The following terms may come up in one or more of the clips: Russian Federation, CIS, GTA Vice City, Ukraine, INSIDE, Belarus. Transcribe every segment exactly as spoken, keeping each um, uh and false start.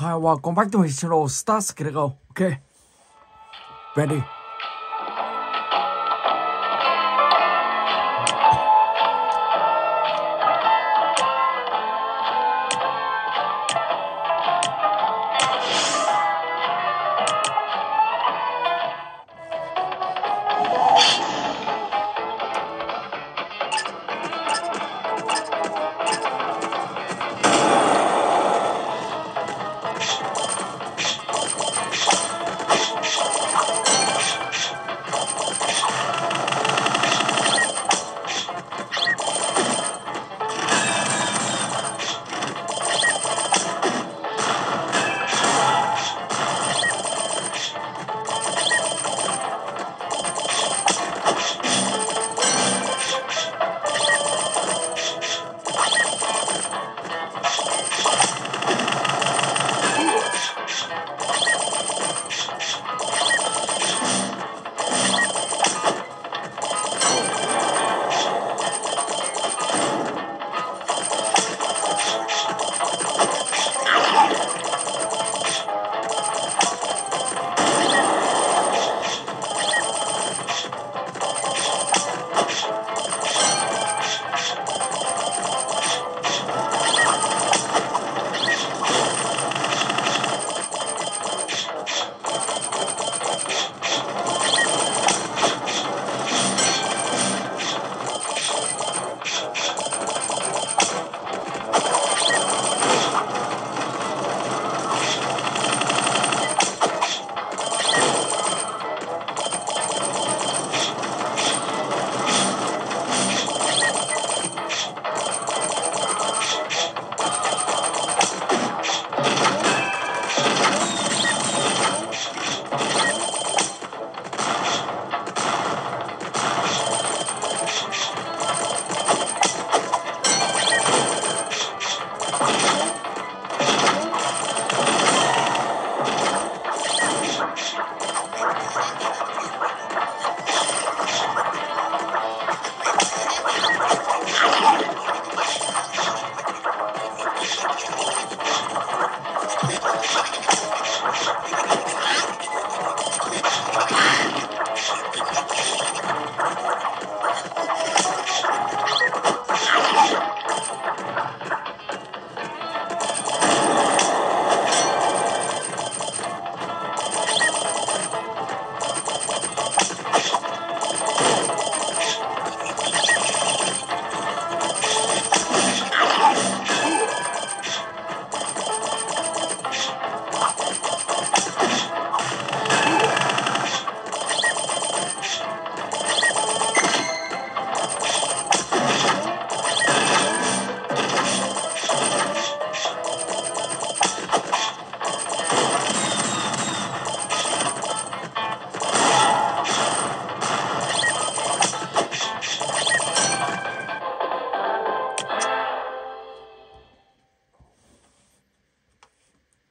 Hi, welcome back to my channel, Stars. Here we go. Okay. Ready.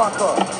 fuck up.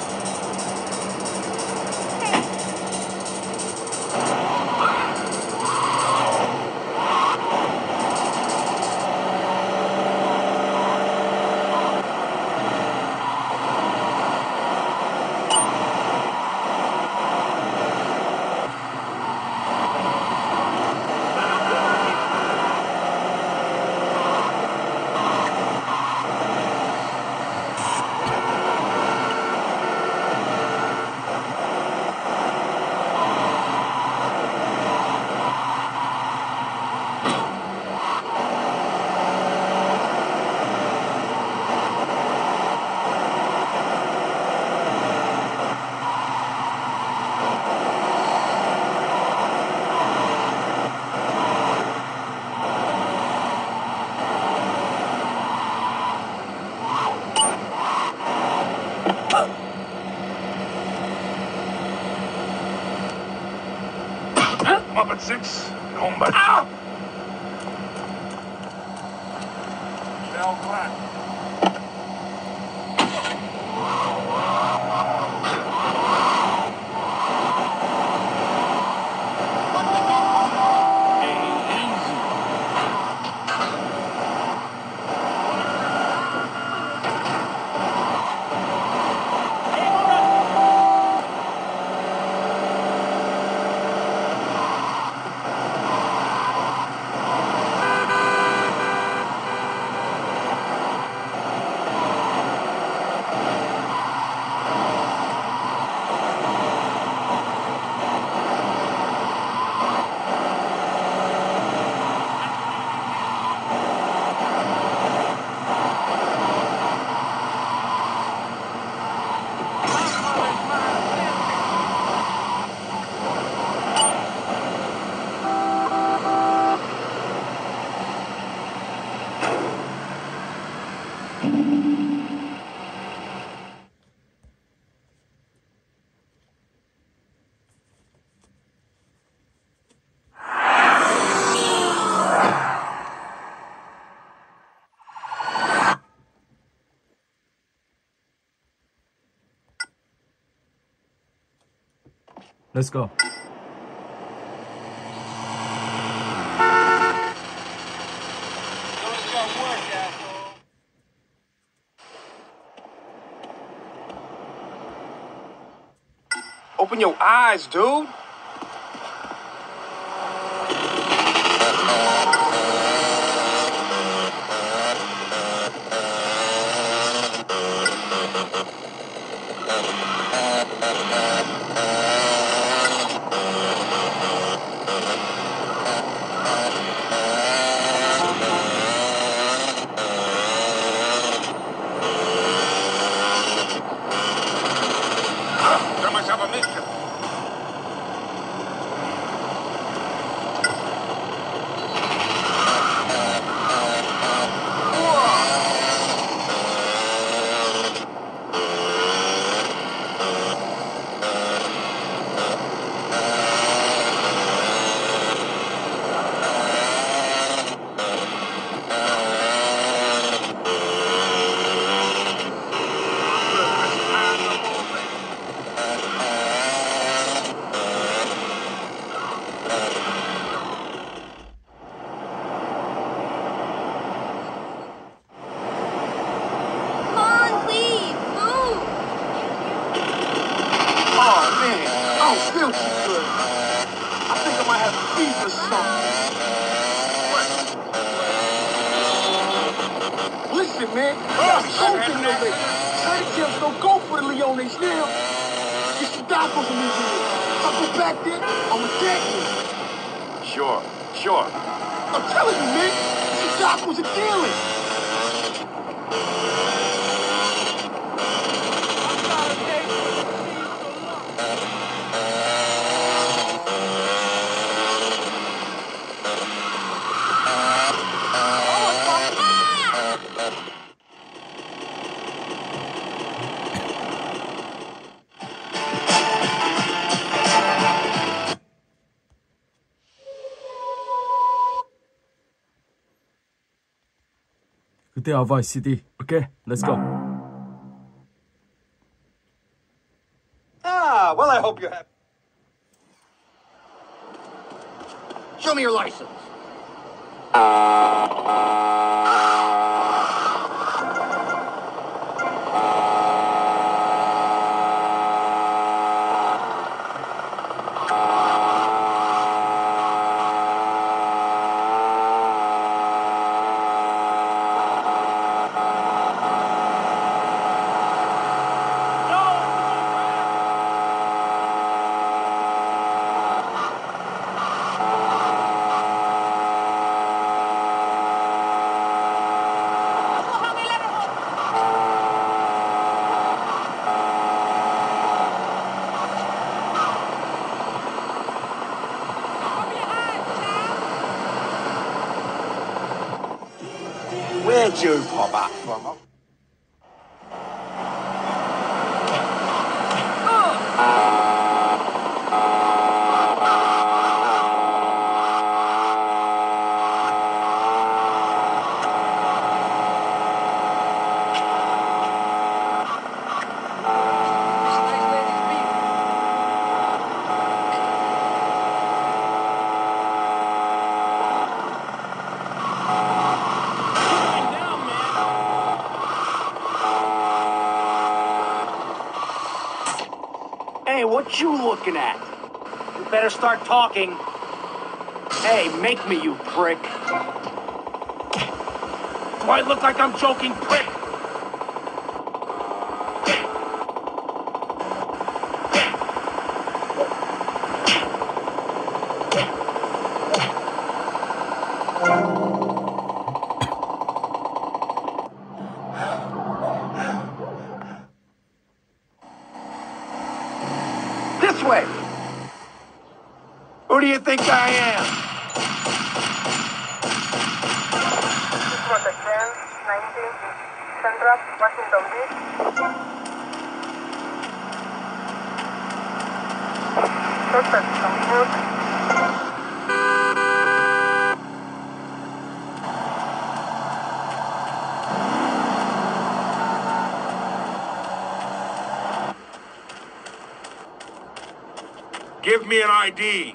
Muppet six, combat. Ow! Bell flat. Let's go. Open your eyes, dude. Man, uh, go to the way. Sidekicks don't go for the Leones now. You should die for the Leones. If I go back there, I'm attacking. Sure, sure. I'm telling you, man, you should die for the dealing. They are voice city. Okay, let's go. me your license. Uh, Where'd you pop up from? Oh. Hey, what you looking at? You better start talking. Hey, make me, you prick. Do I look like I'm joking, prick? This way. Who do you think I am? Give me an I D.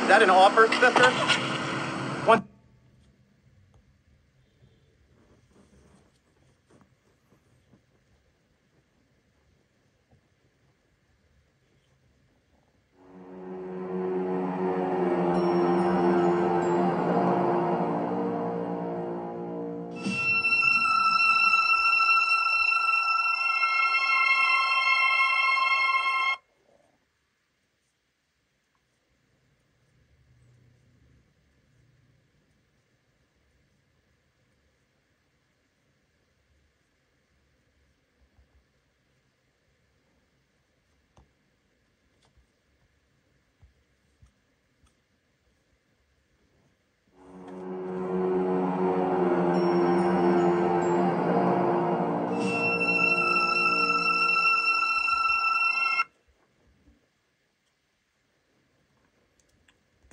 Is that an offer, Spifter? One.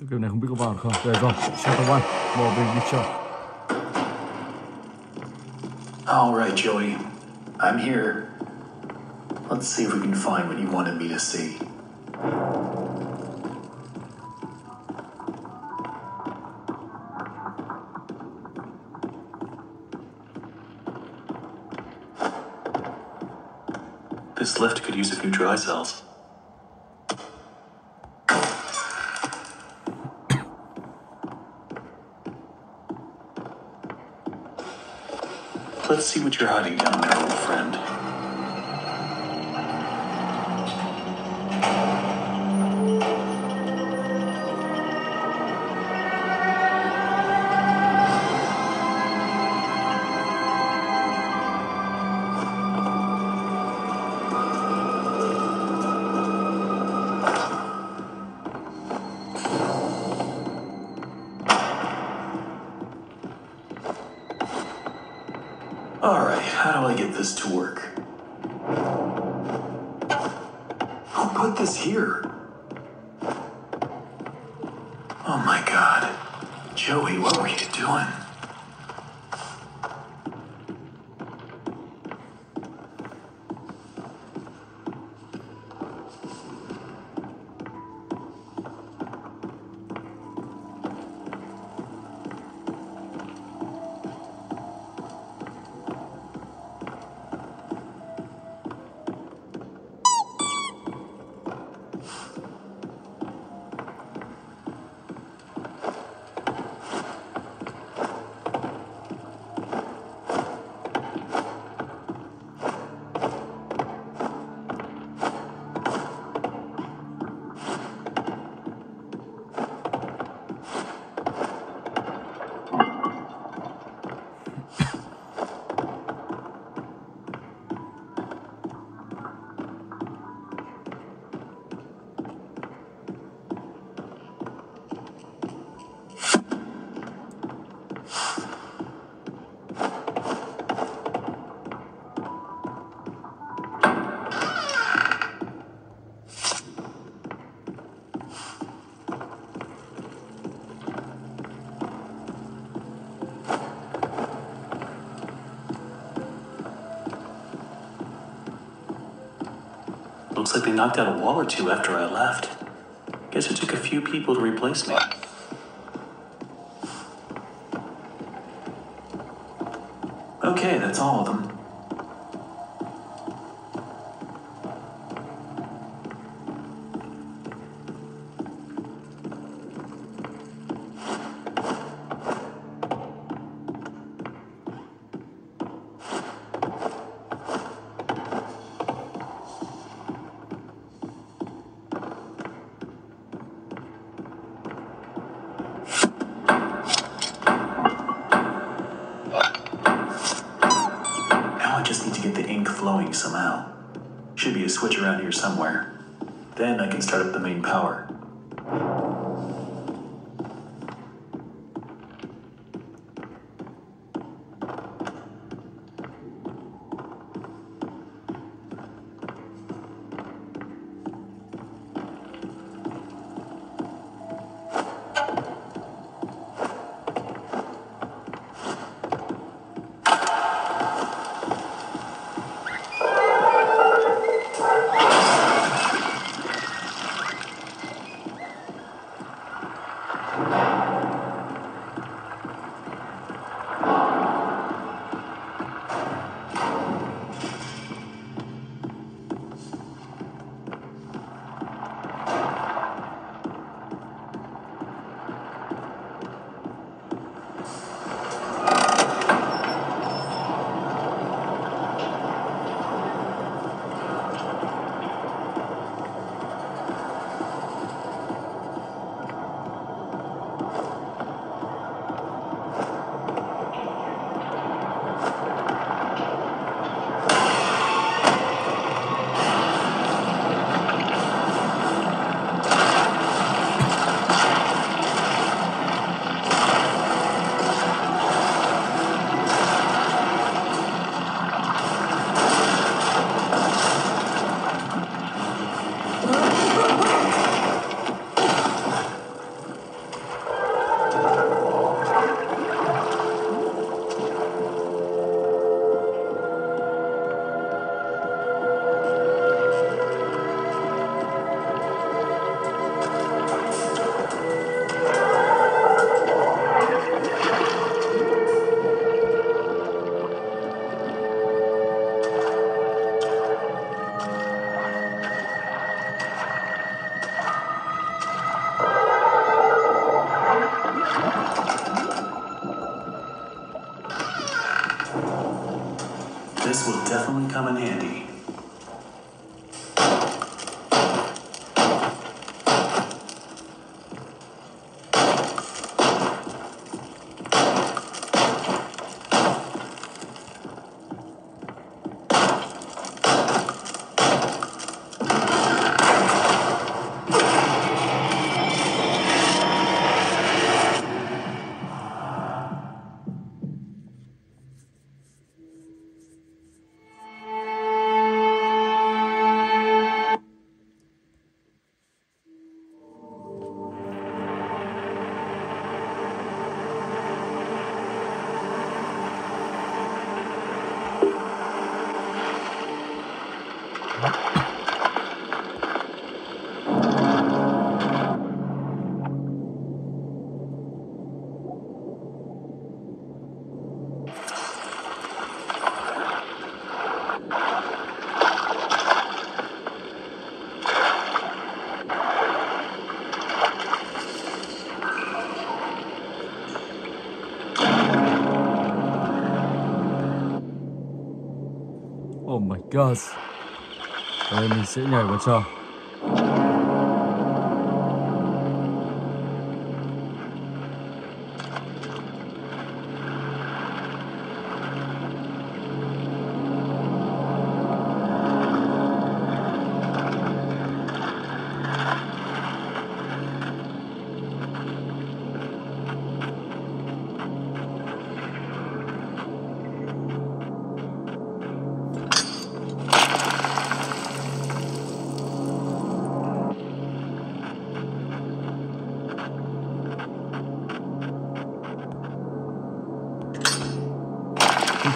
Cái kiểu này không biết có vào được không? Để rồi, Shadow One, bỏ về đi chơi. All right, Joey, I'm here. Let's see if we can find what you wanted me to see. This lift could use a few dry cells. Let's see what you're hiding down there, old friend. All right, how do I get this to work? Who put this here? Oh my God. Joey, what were you doing? Looks like they knocked out a wall or two after I left. Guess it took a few people to replace me. Okay, that's all of them. Somehow. Should be a switch around here somewhere. Then I can start up the main power. This will definitely come in handy. Oh my god. Đây mình sẽ nhảy vào trò.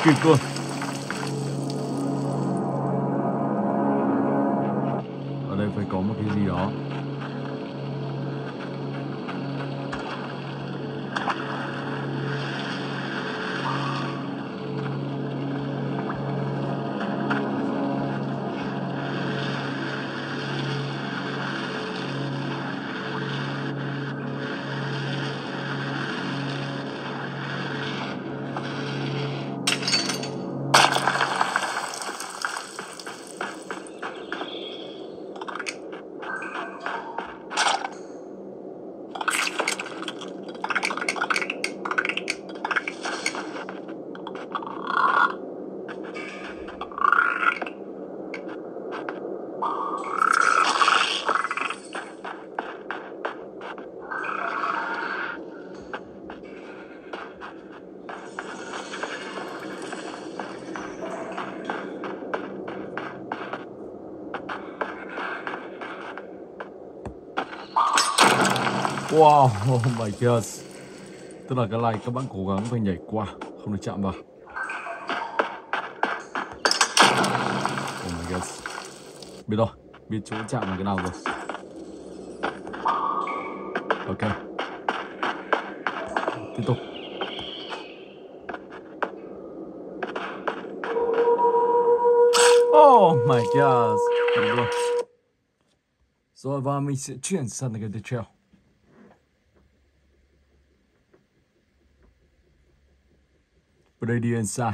Good boy. phải có một cái gì đó. Wow, oh my god. Tức là cái này các bạn cố gắng phải nhảy qua, không được chạm vào. Oh my god. Biết rồi, biết chỗ chạm là cái nào rồi. Ok. Tiếp tục. Oh my god. Đúng rồi. Rồi và mình sẽ chuyển sang cái tiếp theo. Đây đi INSIDE.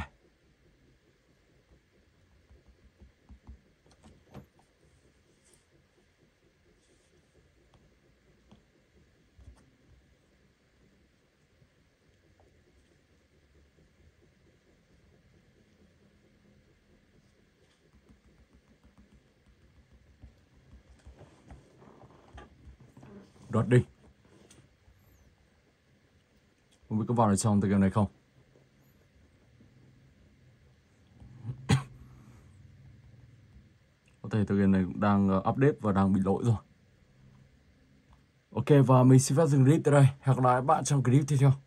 Đoạt đi. Không biết có vào được trong tựa game này không? Thì tựa game này cũng đang update và đang bị lỗi rồi. Ok, và mình xin phép dừng clip tới đây. Hẹn gặp lại các bạn trong clip tiếp theo.